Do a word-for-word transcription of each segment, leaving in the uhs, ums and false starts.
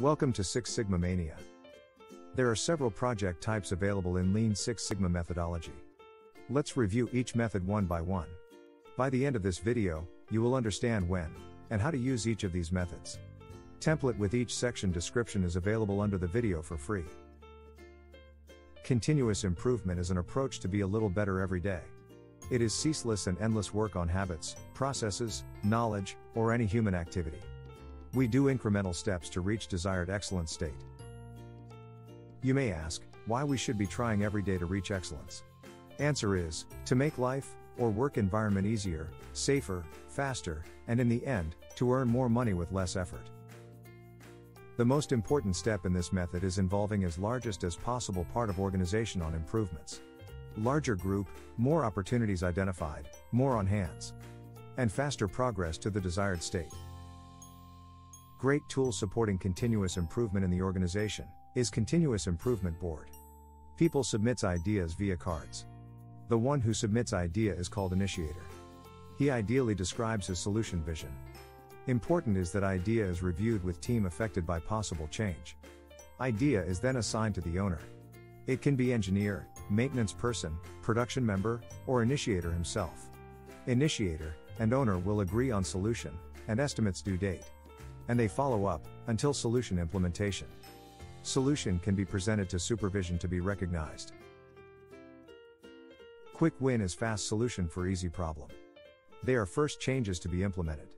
Welcome to Six Sigma Mania. There are several project types available in Lean Six Sigma methodology. Let's review each method one by one. By the end of this video, you will understand when and how to use each of these methods. Template with each section description is available under the video for free. Continuous improvement is an approach to be a little better every day. It is ceaseless and endless work on habits, processes, knowledge, or any human activity. We do incremental steps to reach desired excellence state. You may ask, why we should be trying every day to reach excellence? Answer is, to make life or work environment easier, safer, faster, and in the end, to earn more money with less effort. The most important step in this method is involving as largest as possible part of organization on improvements. Larger group, more opportunities identified, more on hands, and faster progress to the desired state. Great tool supporting continuous improvement in the organization is Continuous Improvement Board. People submits ideas via cards. The one who submits idea is called initiator. He ideally describes his solution vision. Important is that idea is reviewed with team affected by possible change. Idea is then assigned to the owner. It can be engineer, maintenance person, production member, or initiator himself. Initiator and owner will agree on solution and estimates due date, and they follow up until solution implementation. Solution can be presented to supervision to be recognized. Quick win is fast solution for easy problem. They are first changes to be implemented.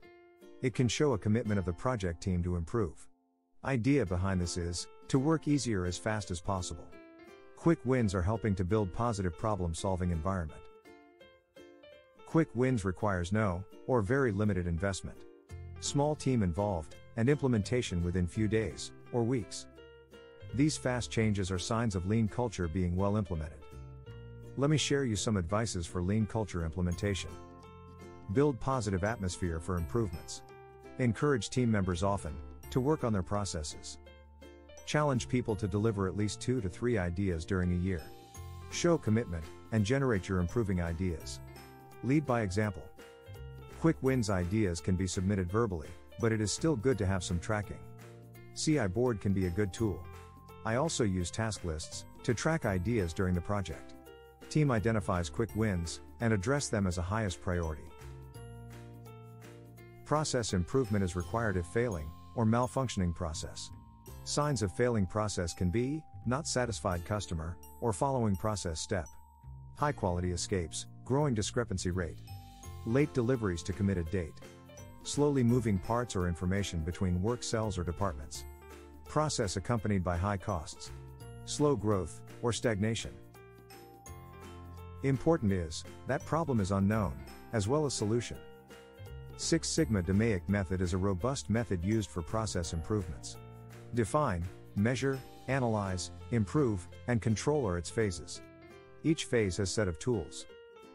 It can show a commitment of the project team to improve. Idea behind this is to work easier as fast as possible. Quick wins are helping to build positive problem-solving environment. Quick wins requires no, or very limited investment. Small team involved, and implementation within few days, or weeks. These fast changes are signs of lean culture being well implemented. Let me share you some advices for lean culture implementation. Build positive atmosphere for improvements. Encourage team members often, to work on their processes. Challenge people to deliver at least two to three ideas during a year. Show commitment, and generate your improving ideas. Lead by example. Quick wins ideas can be submitted verbally, but it is still good to have some tracking. C I board can be a good tool. I also use task lists, to track ideas during the project. Team identifies quick wins, and address them as a highest priority. Process improvement is required if failing, or malfunctioning process. Signs of failing process can be, not satisfied customer, or following process step. High quality escapes, growing discrepancy rate. Late deliveries to committed date. Slowly moving parts or information between work cells or departments. Process accompanied by high costs. Slow growth, or stagnation. Important is, that problem is unknown, as well as solution. Six Sigma D M A I C method is a robust method used for process improvements. Define, measure, analyze, improve, and control are its phases. Each phase has a set of tools.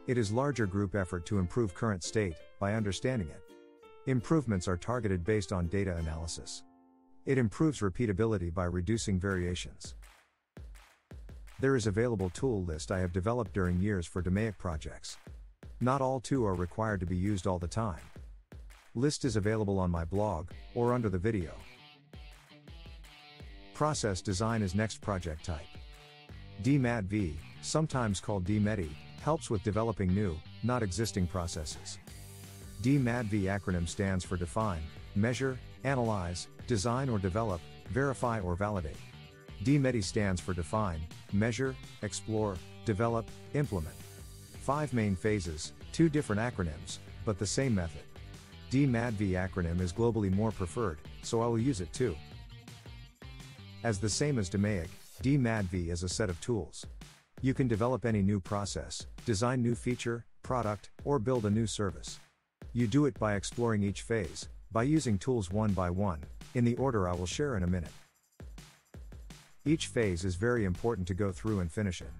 It is larger group effort to improve current state, by understanding it. Improvements are targeted based on data analysis. It improves repeatability by reducing variations. There is available tool list I have developed during years for D M A I C projects. Not all two are required to be used all the time. List is available on my blog, or under the video. Process design is next project type. D M A D V, sometimes called D M E D I, helps with developing new, not existing processes. D M A D V acronym stands for define, measure, analyze, design or develop, verify or validate. D M E D I stands for define, measure, explore, develop, implement. Five main phases, two different acronyms, but the same method. D M A D V acronym is globally more preferred, so I will use it too. As the same as D M A I C, D M A D V is a set of tools. You can develop any new process, design new feature, product, or build a new service. You do it by exploring each phase, by using tools one by one, in the order I will share in a minute. Each phase is very important to go through and finish it.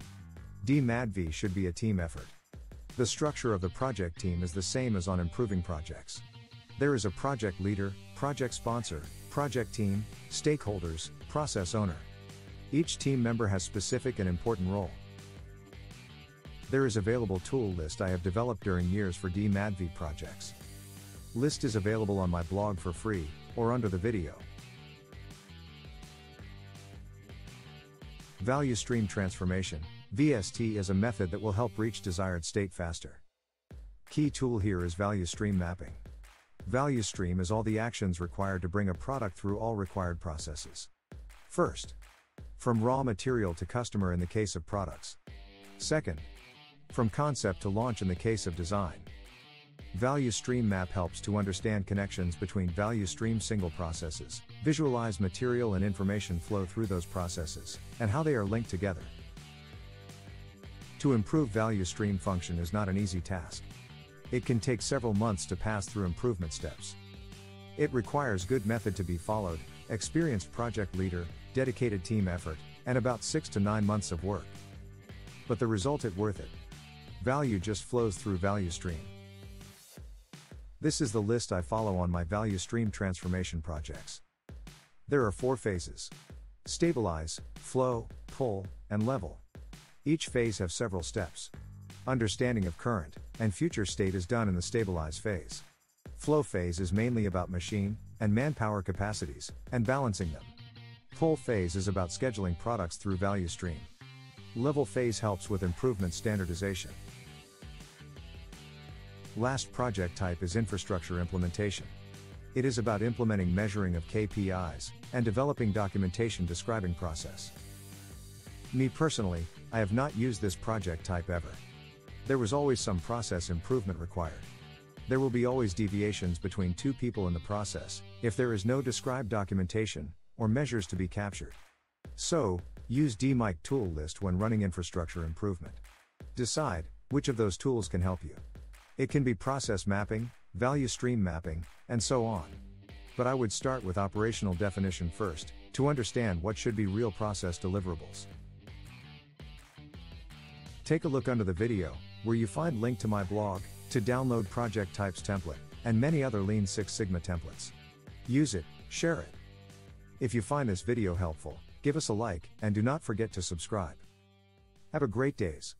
D M A D V should be a team effort. The structure of the project team is the same as on improving projects. There is a project leader, project sponsor, project team, stakeholders, process owner. Each team member has specific and important role. There is available tool list I have developed during years for D M A D V projects. List is available on my blog for free, or under the video. Value Stream Transformation, V S T, is a method that will help reach desired state faster. Key tool here is value stream mapping. Value stream is all the actions required to bring a product through all required processes. First, from raw material to customer in the case of products. Second, from concept to launch in the case of design. Value stream map helps to understand connections between value stream single processes, visualize material and information flow through those processes, and how they are linked together. To improve value stream function is not an easy task. It can take several months to pass through improvement steps. It requires good method to be followed, experienced project leader, dedicated team effort, and about six to nine months of work. But the result is worth it. Value just flows through value stream. This is the list I follow on my value stream transformation projects. There are four phases: stabilize, flow, pull, and level. Each phase have several steps. Understanding of current and future state is done in the stabilize phase. Flow phase is mainly about machine and manpower capacities and balancing them. Pull phase is about scheduling products through value stream. Level phase helps with improvement standardization. Last project type is infrastructure implementation. It is about implementing measuring of K P Is and developing documentation describing process. Me personally, I have not used this project type ever. There was always some process improvement required. There will be always deviations between two people in the process if there is no described documentation or measures to be captured. So, use D M A I C tool list when running infrastructure improvement. Decide which of those tools can help you. It can be process mapping, value stream mapping, and so on. But I would start with operational definition first, to understand what should be real process deliverables. Take a look under the video, where you find link to my blog, to download project types template, and many other Lean Six Sigma templates. Use it, share it. If you find this video helpful, give us a like, and do not forget to subscribe. Have a great day.